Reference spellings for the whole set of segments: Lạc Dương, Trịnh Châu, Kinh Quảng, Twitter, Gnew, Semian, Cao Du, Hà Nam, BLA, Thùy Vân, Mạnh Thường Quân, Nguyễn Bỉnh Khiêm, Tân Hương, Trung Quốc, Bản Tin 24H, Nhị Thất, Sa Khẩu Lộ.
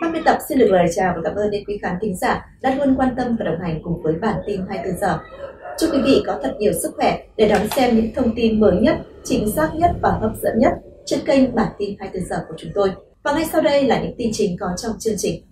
Ban biên tập xin được lời chào và cảm ơn đến quý khán thính giả đã luôn quan tâm và đồng hành cùng với bản tin 24 giờ. Chúc quý vị có thật nhiều sức khỏe để đón xem những thông tin mới nhất, chính xác nhất và hấp dẫn nhất trên kênh bản tin 24 giờ của chúng tôi. Và ngay sau đây là những tin chính có trong chương trình.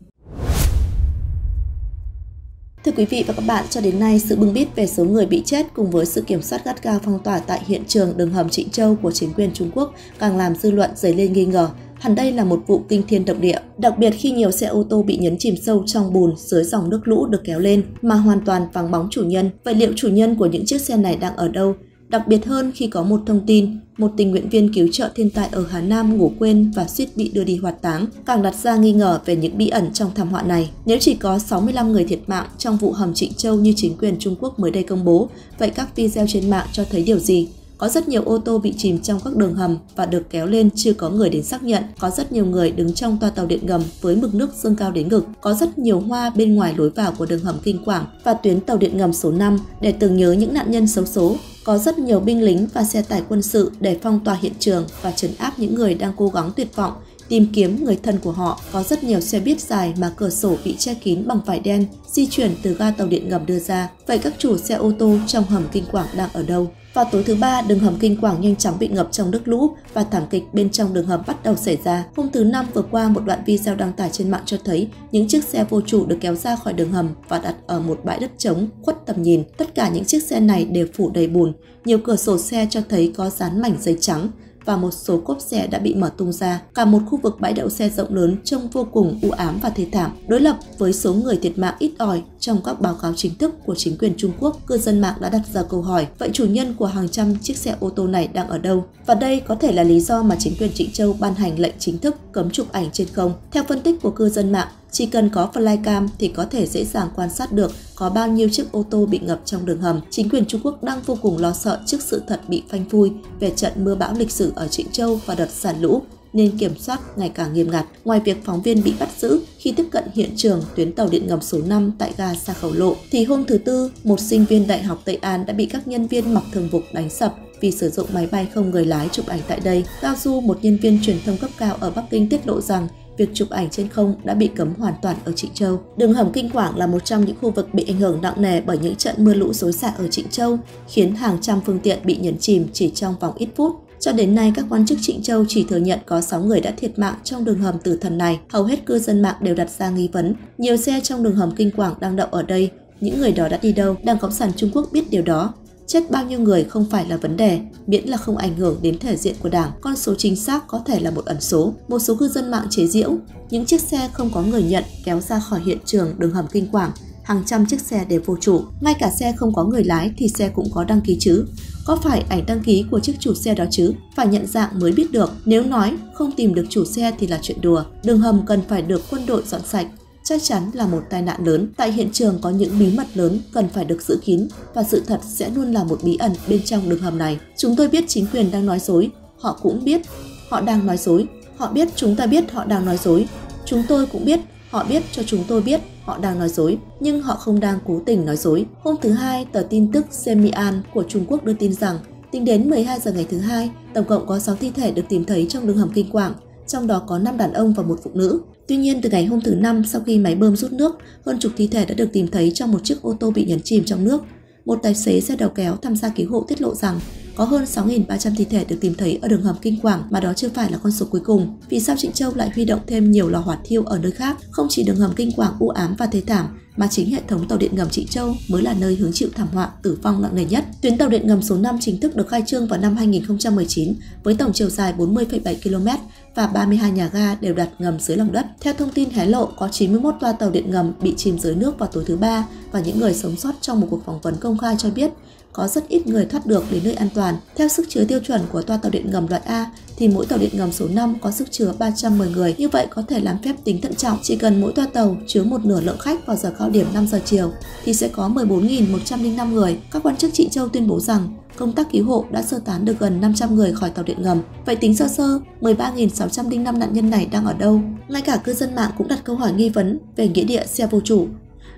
Thưa quý vị và các bạn, cho đến nay, sự bưng bít về số người bị chết cùng với sự kiểm soát gắt gao phong tỏa tại hiện trường đường hầm Trịnh Châu của chính quyền Trung Quốc càng làm dư luận dấy lên nghi ngờ. Hẳn đây là một vụ kinh thiên động địa, đặc biệt khi nhiều xe ô tô bị nhấn chìm sâu trong bùn dưới dòng nước lũ được kéo lên mà hoàn toàn vắng bóng chủ nhân. Vậy liệu chủ nhân của những chiếc xe này đang ở đâu? Đặc biệt hơn khi có một thông tin, một tình nguyện viên cứu trợ thiên tai ở Hà Nam ngủ quên và suýt bị đưa đi hoạt táng, càng đặt ra nghi ngờ về những bí ẩn trong thảm họa này. Nếu chỉ có 65 người thiệt mạng trong vụ hầm Trịnh Châu như chính quyền Trung Quốc mới đây công bố, vậy các video trên mạng cho thấy điều gì? Có rất nhiều ô tô bị chìm trong các đường hầm và được kéo lên chưa có người đến xác nhận. Có rất nhiều người đứng trong toa tàu điện ngầm với mực nước dâng cao đến ngực. Có rất nhiều hoa bên ngoài lối vào của đường hầm kinh Quảng và tuyến tàu điện ngầm số 5 để tưởng nhớ những nạn nhân xấu số. Có rất nhiều binh lính và xe tải quân sự để phong tỏa hiện trường và trấn áp những người đang cố gắng tuyệt vọng tìm kiếm người thân của họ. Có rất nhiều xe buýt dài mà cửa sổ bị che kín bằng vải đen di chuyển từ ga tàu điện ngầm đưa ra. Vậy các chủ xe ô tô trong hầm kinh Quảng đang ở đâu? Vào tối thứ Ba, đường hầm kinh Quảng nhanh chóng bị ngập trong nước lũ và thảm kịch bên trong đường hầm bắt đầu xảy ra. Hôm thứ Năm vừa qua, một đoạn video đăng tải trên mạng cho thấy những chiếc xe vô chủ được kéo ra khỏi đường hầm và đặt ở một bãi đất trống khuất tầm nhìn. Tất cả những chiếc xe này đều phủ đầy bùn, nhiều cửa sổ xe cho thấy có dán mảnh giấy trắng và một số cốp xe đã bị mở tung ra. Cả một khu vực bãi đậu xe rộng lớn trông vô cùng u ám và thê thảm. Đối lập với số người thiệt mạng ít ỏi trong các báo cáo chính thức của chính quyền Trung Quốc, cư dân mạng đã đặt ra câu hỏi, vậy chủ nhân của hàng trăm chiếc xe ô tô này đang ở đâu? Và đây có thể là lý do mà chính quyền Trịnh Châu ban hành lệnh chính thức cấm chụp ảnh trên không. Theo phân tích của cư dân mạng, chỉ cần có flycam thì có thể dễ dàng quan sát được có bao nhiêu chiếc ô tô bị ngập trong đường hầm. Chính quyền Trung Quốc đang vô cùng lo sợ trước sự thật bị phanh phui về trận mưa bão lịch sử ở Trịnh Châu và đợt sản lũ, nên kiểm soát ngày càng nghiêm ngặt. Ngoài việc phóng viên bị bắt giữ khi tiếp cận hiện trường tuyến tàu điện ngầm số 5 tại ga Sa Khẩu Lộ, thì hôm thứ Tư, một sinh viên Đại học Tây An đã bị các nhân viên mặc thường phục đánh sập vì sử dụng máy bay không người lái chụp ảnh tại đây. Cao Du, một nhân viên truyền thông cấp cao ở Bắc Kinh tiết lộ rằng việc chụp ảnh trên không đã bị cấm hoàn toàn ở Trịnh Châu. Đường hầm kinh Quảng là một trong những khu vực bị ảnh hưởng nặng nề bởi những trận mưa lũ xối xả ở Trịnh Châu, khiến hàng trăm phương tiện bị nhấn chìm chỉ trong vòng ít phút. Cho đến nay, các quan chức Trịnh Châu chỉ thừa nhận có 6 người đã thiệt mạng trong đường hầm tử thần này. Hầu hết cư dân mạng đều đặt ra nghi vấn, nhiều xe trong đường hầm kinh Quảng đang đậu ở đây, những người đó đã đi đâu? Đảng Cộng sản Trung Quốc biết điều đó. Chết bao nhiêu người không phải là vấn đề, miễn là không ảnh hưởng đến thể diện của đảng. Con số chính xác có thể là một ẩn số. Một số cư dân mạng chế giễu, những chiếc xe không có người nhận kéo ra khỏi hiện trường đường hầm kinh Quảng. Hàng trăm chiếc xe đều vô chủ, ngay cả xe không có người lái thì xe cũng có đăng ký chứ. Có phải ảnh đăng ký của chiếc chủ xe đó chứ? Phải nhận dạng mới biết được. Nếu nói không tìm được chủ xe thì là chuyện đùa. Đường hầm cần phải được quân đội dọn sạch. Chắc chắn là một tai nạn lớn. Tại hiện trường có những bí mật lớn cần phải được giữ kín và sự thật sẽ luôn là một bí ẩn bên trong đường hầm này. Chúng tôi biết chính quyền đang nói dối. Họ cũng biết. Họ đang nói dối. Họ biết chúng ta biết họ đang nói dối. Chúng tôi cũng biết. Họ biết cho chúng tôi biết họ đang nói dối, nhưng họ không đang cố tình nói dối. Hôm thứ Hai, tờ tin tức Semian của Trung Quốc đưa tin rằng tính đến 12 giờ ngày thứ Hai, tổng cộng có 6 thi thể được tìm thấy trong đường hầm kinh Quảng, trong đó có 5 đàn ông và một phụ nữ. Tuy nhiên, từ ngày hôm thứ Năm, sau khi máy bơm rút nước, hơn chục thi thể đã được tìm thấy trong một chiếc ô tô bị nhấn chìm trong nước. Một tài xế xe đầu kéo tham gia cứu hộ tiết lộ rằng có hơn 6.300 thi thể được tìm thấy ở đường hầm kinh Quảng, mà đó chưa phải là con số cuối cùng. Vì sao Trịnh Châu lại huy động thêm nhiều lò hỏa thiêu ở nơi khác? Không chỉ đường hầm kinh Quảng u ám và thê thảm, mà chính hệ thống tàu điện ngầm Trịnh Châu mới là nơi hứng chịu thảm họa tử vong nặng nề nhất. Tuyến tàu điện ngầm số 5 chính thức được khai trương vào năm 2019 với tổng chiều dài 40,7 km và 32 nhà ga đều đặt ngầm dưới lòng đất. Theo thông tin hé lộ, có 91 toa tàu điện ngầm bị chìm dưới nước vào tối thứ Ba, và những người sống sót trong một cuộc phỏng vấn công khai cho biết có rất ít người thoát được đến nơi an toàn. Theo sức chứa tiêu chuẩn của toa tàu điện ngầm loại A thì mỗi tàu điện ngầm số 5 có sức chứa 310 người. Như vậy có thể làm phép tính thận trọng, chỉ cần mỗi toa tàu chứa một nửa lượng khách vào giờ cao điểm 5 giờ chiều thì sẽ có 14.105 người. Các quan chức Trịnh Châu tuyên bố rằng công tác cứu hộ đã sơ tán được gần 500 người khỏi tàu điện ngầm. Vậy tính sơ sơ, 13.605 nạn nhân này đang ở đâu? Ngay cả cư dân mạng cũng đặt câu hỏi nghi vấn về nghĩa địa xe vô chủ.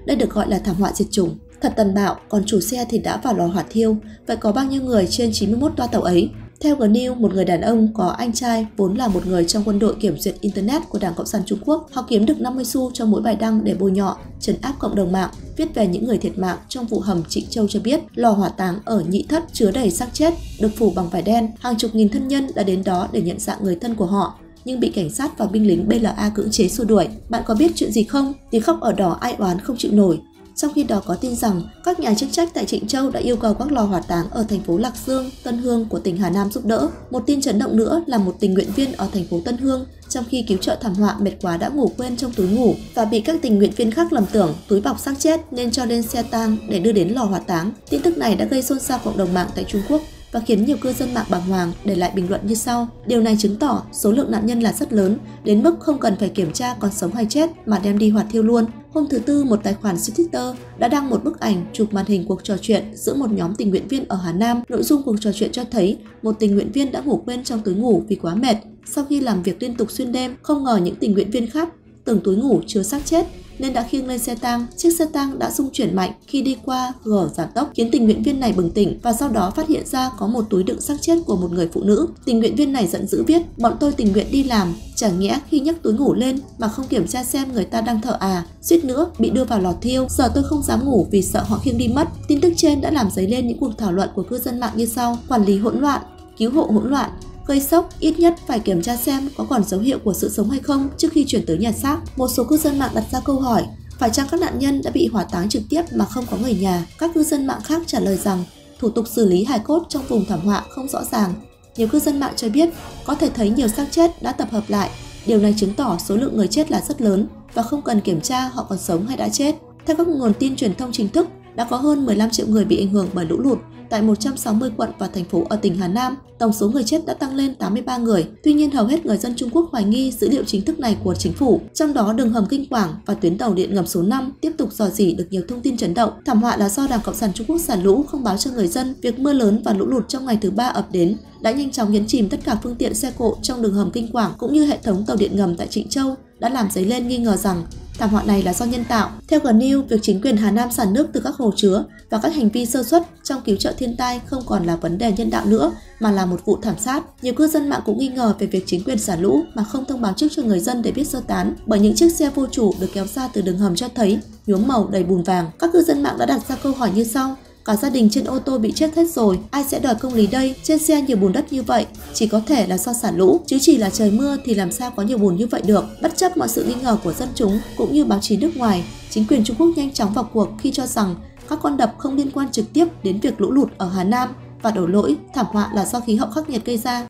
Đây được gọi là thảm họa diệt chủng. Thật tàn bạo, còn chủ xe thì đã vào lò hỏa thiêu. Vậy có bao nhiêu người trên 91 toa tàu ấy? Theo Gnew, một người đàn ông có anh trai vốn là một người trong quân đội kiểm duyệt Internet của Đảng Cộng sản Trung Quốc. Họ kiếm được 50 xu cho mỗi bài đăng để bôi nhọ, trấn áp cộng đồng mạng. Viết về những người thiệt mạng trong vụ hầm Trịnh Châu cho biết, lò hỏa táng ở Nhị Thất chứa đầy xác chết, được phủ bằng vải đen. Hàng chục nghìn thân nhân đã đến đó để nhận dạng người thân của họ, nhưng bị cảnh sát và binh lính BLA cưỡng chế xua đuổi. Bạn có biết chuyện gì không? Tiếng khóc ở đó ai oán không chịu nổi. Trong khi đó có tin rằng các nhà chức trách tại Trịnh Châu đã yêu cầu các lò hỏa táng ở thành phố Lạc Dương, Tân Hương của tỉnh Hà Nam giúp đỡ. Một tin chấn động nữa là một tình nguyện viên ở thành phố Tân Hương trong khi cứu trợ thảm họa mệt quá đã ngủ quên trong túi ngủ và bị các tình nguyện viên khác lầm tưởng túi bọc xác chết nên cho lên xe tang để đưa đến lò hỏa táng. Tin tức này đã gây xôn xao cộng đồng mạng tại Trung Quốc và khiến nhiều cư dân mạng bàng hoàng để lại bình luận như sau. Điều này chứng tỏ số lượng nạn nhân là rất lớn, đến mức không cần phải kiểm tra còn sống hay chết mà đem đi hỏa thiêu luôn. Hôm thứ Tư, một tài khoản trên Twitter đã đăng một bức ảnh chụp màn hình cuộc trò chuyện giữa một nhóm tình nguyện viên ở Hà Nam. Nội dung cuộc trò chuyện cho thấy một tình nguyện viên đã ngủ quên trong túi ngủ vì quá mệt. Sau khi làm việc liên tục xuyên đêm, không ngờ những tình nguyện viên khác tưởng túi ngủ chứa xác chết nên đã khiêng lên xe tang. Chiếc xe tang đã rung chuyển mạnh khi đi qua gờ giảm tốc khiến tình nguyện viên này bừng tỉnh và sau đó phát hiện ra có một túi đựng xác chết của một người phụ nữ. Tình nguyện viên này giận dữ viết: "Bọn tôi tình nguyện đi làm, chả nghĩa khi nhấc túi ngủ lên mà không kiểm tra xem người ta đang thở à, suýt nữa bị đưa vào lò thiêu. Giờ tôi không dám ngủ vì sợ họ khiêng đi mất." Tin tức trên đã làm dấy lên những cuộc thảo luận của cư dân mạng như sau: quản lý hỗn loạn, cứu hộ hỗn loạn, gây sốc, ít nhất phải kiểm tra xem có còn dấu hiệu của sự sống hay không trước khi chuyển tới nhà xác. Một số cư dân mạng đặt ra câu hỏi, phải chăng các nạn nhân đã bị hỏa táng trực tiếp mà không có người nhà? Các cư dân mạng khác trả lời rằng thủ tục xử lý hài cốt trong vùng thảm họa không rõ ràng. Nhiều cư dân mạng cho biết có thể thấy nhiều xác chết đã tập hợp lại. Điều này chứng tỏ số lượng người chết là rất lớn và không cần kiểm tra họ còn sống hay đã chết. Theo các nguồn tin truyền thông chính thức, đã có hơn 15 triệu người bị ảnh hưởng bởi lũ lụt tại 160 quận và thành phố ở tỉnh Hà Nam. Tổng số người chết đã tăng lên 83 người. Tuy nhiên, hầu hết người dân Trung Quốc hoài nghi dữ liệu chính thức này của chính phủ. Trong đó, đường hầm Kinh Quảng và tuyến tàu điện ngầm số 5 tiếp tục rò rỉ được nhiều thông tin chấn động. Thảm họa là do Đảng Cộng sản Trung Quốc xả lũ không báo cho người dân. Việc mưa lớn và lũ lụt trong ngày thứ Ba ập đến đã nhanh chóng nhấn chìm tất cả phương tiện xe cộ trong đường hầm Kinh Quảng cũng như hệ thống tàu điện ngầm tại Trịnh Châu, đã làm dấy lên nghi ngờ rằng thảm họa này là do nhân tạo. Theo Gnew, việc chính quyền Hà Nam xả nước từ các hồ chứa và các hành vi sơ suất trong cứu trợ thiên tai không còn là vấn đề nhân đạo nữa mà là một vụ thảm sát. Nhiều cư dân mạng cũng nghi ngờ về việc chính quyền xả lũ mà không thông báo trước cho người dân để biết sơ tán, bởi những chiếc xe vô chủ được kéo ra từ đường hầm cho thấy nhuốm màu đầy bùn vàng. Các cư dân mạng đã đặt ra câu hỏi như sau: cả gia đình trên ô tô bị chết hết rồi, ai sẽ đòi công lý đây? Trên xe nhiều bùn đất như vậy chỉ có thể là do xả lũ, chứ chỉ là trời mưa thì làm sao có nhiều bùn như vậy được. Bất chấp mọi sự nghi ngờ của dân chúng cũng như báo chí nước ngoài, chính quyền Trung Quốc nhanh chóng vào cuộc khi cho rằng các con đập không liên quan trực tiếp đến việc lũ lụt ở Hà Nam và đổ lỗi thảm họa là do khí hậu khắc nghiệt gây ra.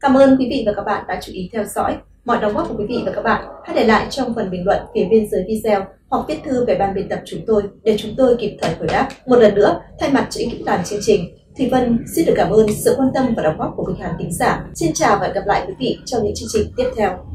Cảm ơn quý vị và các bạn đã chú ý theo dõi. Mọi đóng góp của quý vị và các bạn hãy để lại trong phần bình luận phía bên dưới video hoặc viết thư về ban biên tập chúng tôi để chúng tôi kịp thời hồi đáp. Một lần nữa, thay mặt cho ekip làm chương trình, Thùy Vân xin được cảm ơn sự quan tâm và đóng góp của quý khán thính giả. Xin chào và hẹn gặp lại quý vị trong những chương trình tiếp theo.